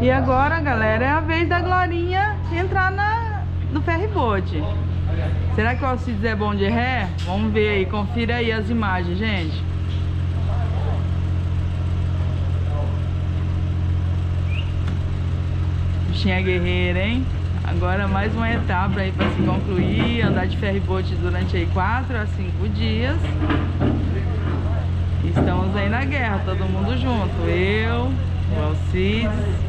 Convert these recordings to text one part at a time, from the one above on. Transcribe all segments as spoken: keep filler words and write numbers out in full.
E agora, galera, é a vez da Glorinha entrar na, no ferryboat. Será que o Alcides é bom de ré? Vamos ver aí, confira aí as imagens, gente. Bichinha guerreira, hein? Agora mais uma etapa aí para se concluir, andar de ferryboat durante aí quatro a cinco dias. Estamos aí na guerra, todo mundo junto. Eu, o Alcides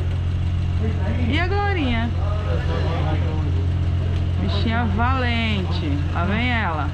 e a Glorinha. Bichinha valente. Lá vem ela.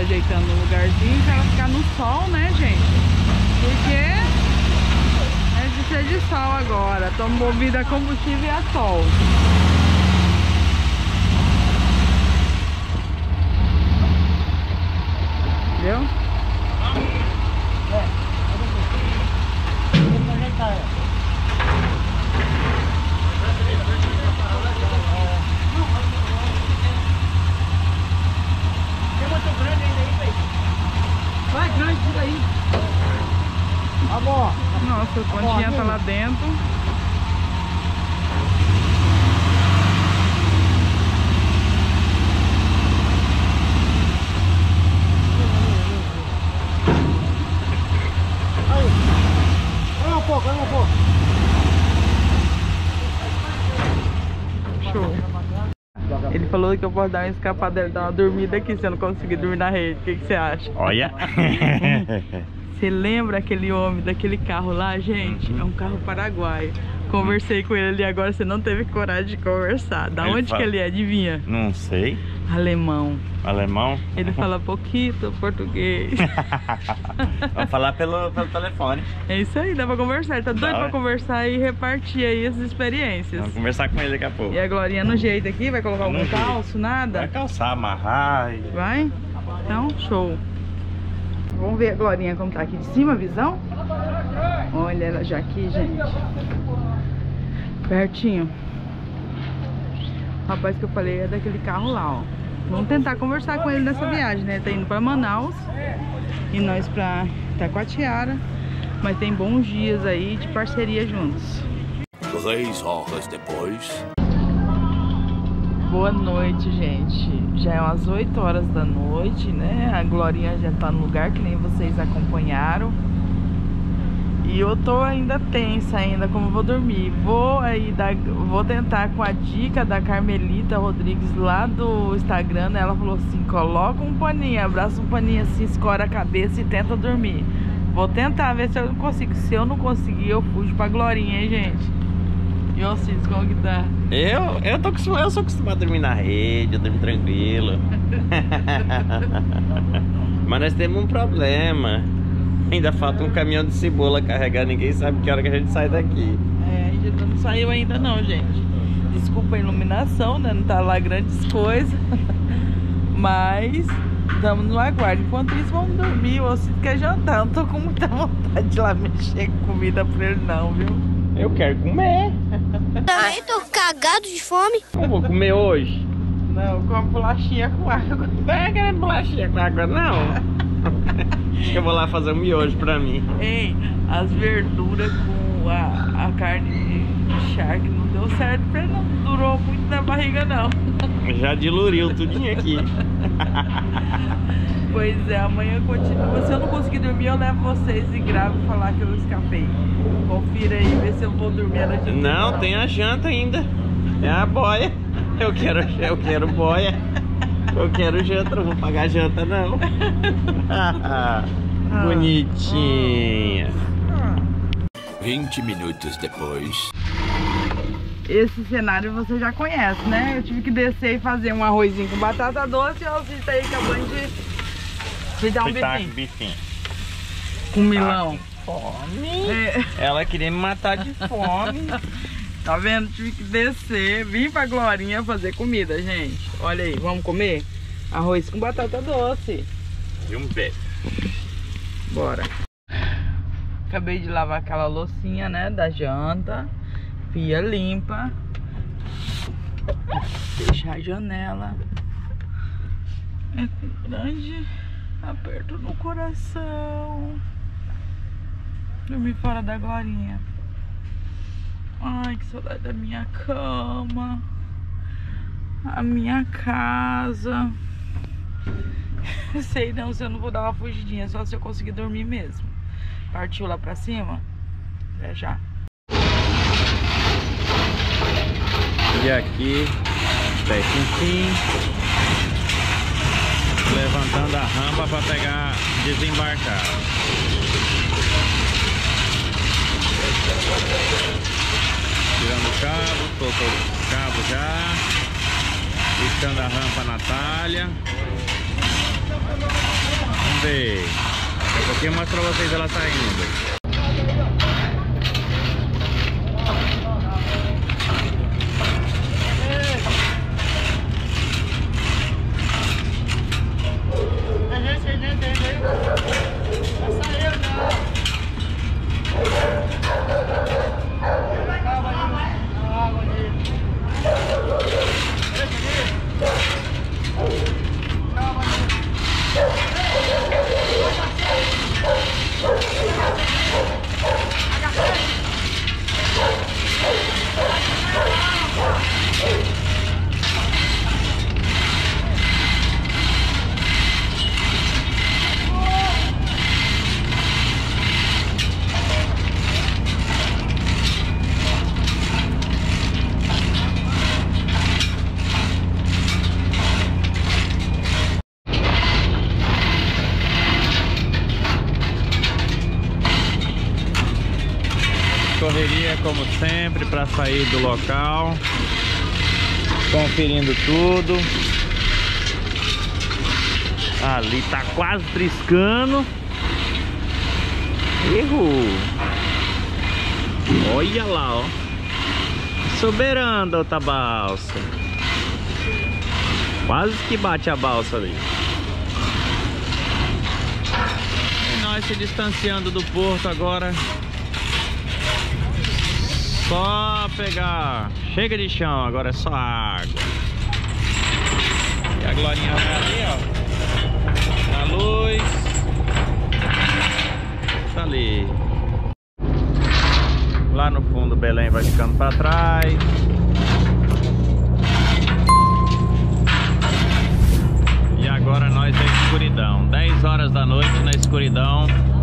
Ajeitando um lugarzinho para ela ficar no sol, né, gente? Porque é de ser de sol agora. Tô movida a combustível e a sol. Viu? Nossa, o pontinha tá lá dentro. Olha um pouco, olha um pouco. Show. Ele falou que eu posso dar uma escapada, ele dar uma dormida aqui se eu não conseguir dormir na rede. O que, que você acha? Olha! Você lembra aquele homem daquele carro lá, gente? É um carro paraguaio. Conversei com ele ali agora, você não teve coragem de conversar. Da ele onde fala... que ele é? Adivinha? Não sei. Alemão. Alemão? Ele fala pouquinho português. Vamos falar pelo, pelo telefone. É isso aí, dá pra conversar. Ele tá doido dá, pra é? conversar e repartir aí as experiências. Vamos conversar com ele daqui a pouco. E a Glorinha no jeito aqui? Vai colocar algum calço, nada? Vai calçar, amarrar. E... Vai? Então, show. Vamos ver a Glorinha como tá aqui de cima, a visão. Olha ela já aqui, gente. Pertinho. O rapaz que eu falei é daquele carro lá, ó. Vamos tentar conversar com ele nessa viagem, né? Ele tá indo pra Manaus e nós pra Itacoatiara. Mas tem bons dias aí de parceria juntos. Três horas depois. Boa noite, gente. Já é umas oito horas da noite, né? A Glorinha já tá no lugar, que nem vocês acompanharam. E eu tô ainda tensa, ainda como vou dormir. Vou aí dar, vou tentar com a dica da Carmelita Rodrigues lá do Instagram. Ela falou assim, coloca um paninho, abraça um paninho assim, escora a cabeça e tenta dormir. Vou tentar ver se eu consigo. Se eu não conseguir, eu fujo pra Glorinha, hein, gente? E o Alcides, como que tá? Eu? Eu, tô, eu sou acostumado a dormir na rede, eu dormi tranquilo. Mas nós temos um problema. Ainda falta um caminhão de cebola carregar, ninguém sabe que hora que a gente sai daqui. É, a gente não saiu ainda não, gente. Desculpa a iluminação, né? Não tá lá grandes coisas. Mas estamos no aguardo. Enquanto isso, vamos dormir. O Alcides quer jantar. Eu não tô com muita vontade de lá mexer com comida pra ele não, viu? Eu quero comer. Ah, eu tô cagado de fome. Não vou comer hoje. Não, como bolachinha com água. Não é aquela bolachinha com água, não. Acho que eu vou lá fazer um miojo pra mim. Ei, as verduras com o, a, a carne de charque não deu certo, porque não durou muito na barriga não. Já diluriu tudinho aqui. Pois é, amanhã continua. Se eu não conseguir dormir, eu levo vocês e gravo e falar que eu escapei. Confira aí, vê se eu vou dormir na janta. Não, não, tem a janta ainda. É a boia. Eu quero, eu quero boia. Eu quero janta, não vou pagar janta não. Bonitinha. vinte minutos depois. Esse cenário você já conhece, né? Eu tive que descer e fazer um arrozinho com batata doce e o Alcides aí acabando de me dar um bifinho. bifinho. Com milão. Tá com fome. É. Ela queria me matar de fome. Tá vendo? Tive que descer, vim pra Glorinha fazer comida, gente. Olha aí, vamos comer arroz com batata doce. E um beijo. Bora. Acabei de lavar aquela loucinha, né, da janta. Pia limpa. Fechar a janela. É grande aperto no coração. Dormir fora da Glorinha. Ai, que saudade da minha cama. A minha casa. Sei não, se eu não vou dar uma fugidinha. Só se eu conseguir dormir mesmo. Partiu lá pra cima? É já. E aqui, pé enfim, levantando a rampa para pegar, desembarcar. Tirando o cabo, colocou o cabo já. Ficando a rampa na talha. Vamos ver. Daqui a pouquinho eu mostro pra vocês ela saindo. Correria como sempre para sair do local, conferindo tudo. Ali tá quase triscando. Errou. Olha lá, ó. Soberando a outra balsa. Quase que bate a balsa ali. E nós se distanciando do porto agora. Só pegar, chega de chão, agora é só água. E a Glorinha vai ali, ó, na luz. Tá ali. Lá no fundo Belém vai ficando pra trás. E agora nós é escuridão, dez horas da noite na escuridão.